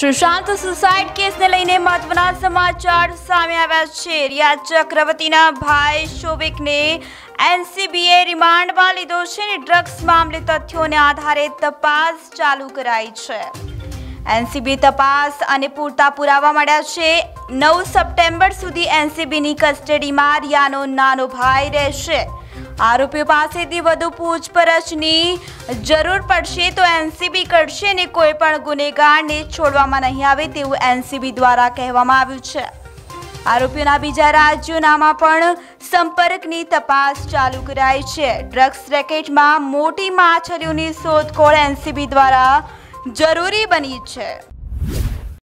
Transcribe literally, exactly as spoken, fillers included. Sushant suicide કેસને લઈને મહત્વના સમાચાર સામે આવ્યા છે। રિયા ચક્રવર્તીના ભાઈ શોવિકને એનસીબીએ રિમાન્ડમાં લીધો છે અને ડ્રગ્સ મામલે તથ્યોને આધારે તપાસ ચાલુ કરાઈ છે। एनसीबी तपास अने पूरता पुरावा मळ्या छे। नौ सप्टेम्बर सुधी एनसीबी नी कस्टडी में रियानो नानो भाई रहेशे। आरोपी पासेथी वधु पूछपरछनी जरूर पड़शे तो एनसीबी करशे ने कोईपण गुनेगारने छोड़वामां नहीं आवे तेवुं एनसीबी द्वारा कहेवामां आव्युं छे। आरोपीओना बीजा राज्योनामां पण संपर्कनी तपास चालू कराई छे। ड्रग्स रेकेटमां मोटी माछलीओनी शोधखोळ एनसीबी द्वारा जरूरी बनी है।